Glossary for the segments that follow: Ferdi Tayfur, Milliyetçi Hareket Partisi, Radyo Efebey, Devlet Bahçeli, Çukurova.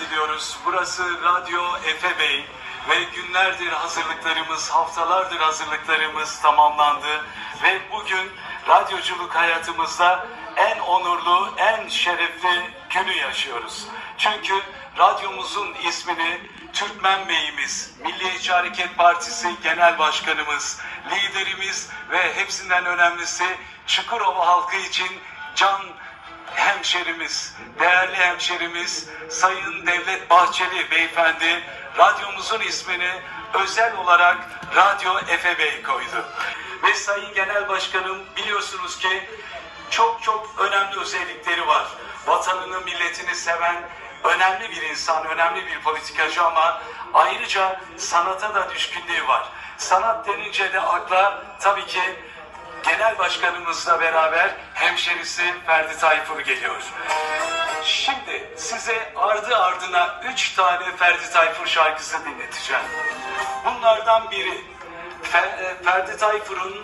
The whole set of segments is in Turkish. Diliyoruz. Burası Radyo Efebey ve günlerdir hazırlıklarımız, haftalardır hazırlıklarımız tamamlandı ve bugün radyoculuk hayatımızda en onurlu, en şerefli günü yaşıyoruz. Çünkü radyomuzun ismini Türkmen Bey'imiz, Milliyetçi Hareket Partisi Genel Başkanımız, liderimiz ve hepsinden önemlisi Çukurova halkı için can hemşerimiz, değerli hemşerimiz Sayın Devlet Bahçeli Beyefendi radyomuzun ismini özel olarak Radyo Efebey koydu. Ve Sayın Genel Başkanım, biliyorsunuz ki çok önemli özellikleri var. Vatanını, milletini seven önemli bir insan, önemli bir politikacı ama ayrıca sanata da düşkünlüğü var. Sanat denince de akla tabii ki Genel Başkanımızla beraber hemşerisi Ferdi Tayfur geliyor. Şimdi size ardı ardına 3 tane Ferdi Tayfur şarkısı dinleteceğim. Bunlardan biri Ferdi Tayfur'un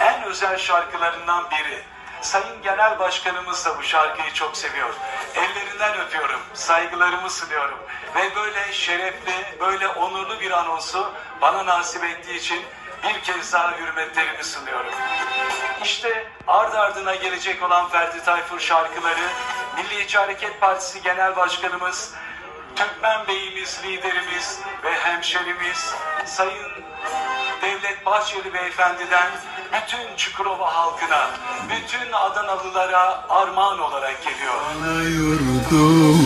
en özel şarkılarından biri. Sayın Genel Başkanımız da bu şarkıyı çok seviyor. Ellerinden öpüyorum, saygılarımı sunuyorum. Ve böyle şerefli, böyle onurlu bir anonsu bana nasip ettiği için bir kez daha hürmetlerimi sunuyorum. İşte ardı ardına gelecek olan Ferdi Tayfur şarkıları Milliyetçi Hareket Partisi Genel Başkanımız, Türkmen Bey'imiz, liderimiz ve hemşerimiz Sayın Devlet Bahçeli Beyefendi'den bütün Çukurova halkına, bütün Adanalılara armağan olarak geliyor. Ana yurdum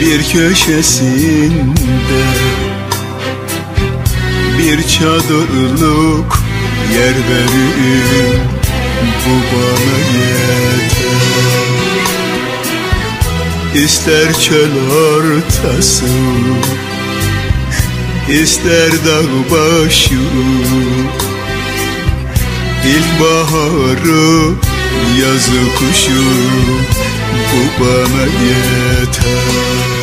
bir köşesinde bir çadırlık yer verin, bu bana yeter. İster çöl ortası, ister dağ başı, ilkbaharı, yazı kuşu, bu bana yeter.